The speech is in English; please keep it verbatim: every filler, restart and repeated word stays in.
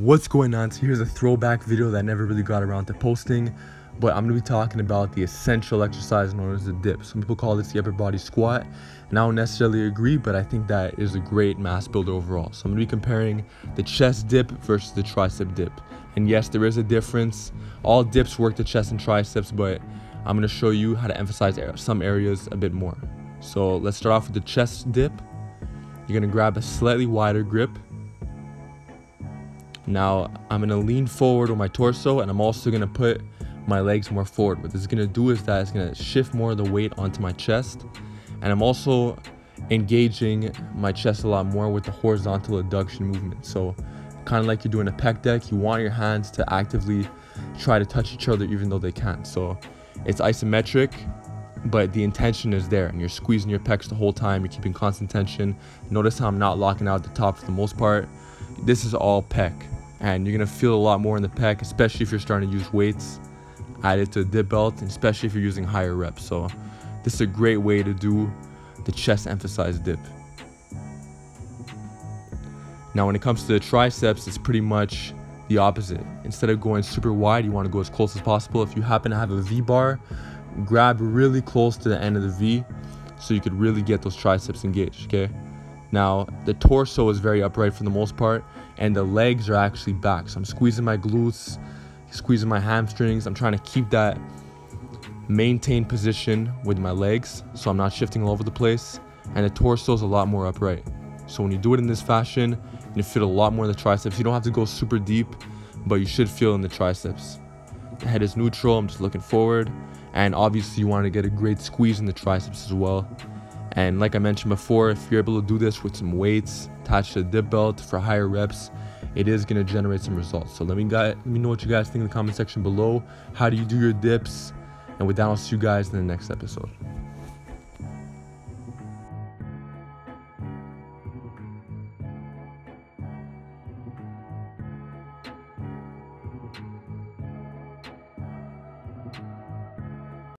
What's going on? So here's a throwback video that I never really got around to posting, but I'm going to be talking about the essential exercise known as the dip. Some people call this the upper body squat, and I don't necessarily agree, but I think that is a great mass builder overall. So I'm going to be comparing the chest dip versus the tricep dip. And yes, there is a difference. All dips work the chest and triceps, but I'm going to show you how to emphasize some areas a bit more. So let's start off with the chest dip. You're going to grab a slightly wider grip. Now I'm going to lean forward with my torso, and I'm also going to put my legs more forward. What this is going to do is that it's going to shift more of the weight onto my chest, and I'm also engaging my chest a lot more with the horizontal adduction movement. So kind of like you're doing a pec deck, you want your hands to actively try to touch each other even though they can't. So it's isometric, but the intention is there, and you're squeezing your pecs the whole time, you're keeping constant tension. Notice how I'm not locking out the top for the most part. This is all pec, and you're going to feel a lot more in the pec, especially if you're starting to use weights added to the dip belt, and especially if you're using higher reps. So this is a great way to do the chest emphasized dip. Now when it comes to the triceps, it's pretty much the opposite. Instead of going super wide, you want to go as close as possible. If you happen to have a V-bar, grab really close to the end of the V so you could really get those triceps engaged, okay? Now, the torso is very upright for the most part, and the legs are actually back. So I'm squeezing my glutes, squeezing my hamstrings. I'm trying to keep that maintained position with my legs, so I'm not shifting all over the place. And the torso is a lot more upright. So when you do it in this fashion, you feel a lot more in the triceps. You don't have to go super deep, but you should feel in the triceps. The head is neutral, I'm just looking forward. And obviously you want to get a great squeeze in the triceps as well. And like I mentioned before, if you're able to do this with some weights attached to the dip belt for higher reps, it is going to generate some results. So let me, guys, let me know what you guys think in the comment section below. How do you do your dips? And with that, I'll see you guys in the next episode.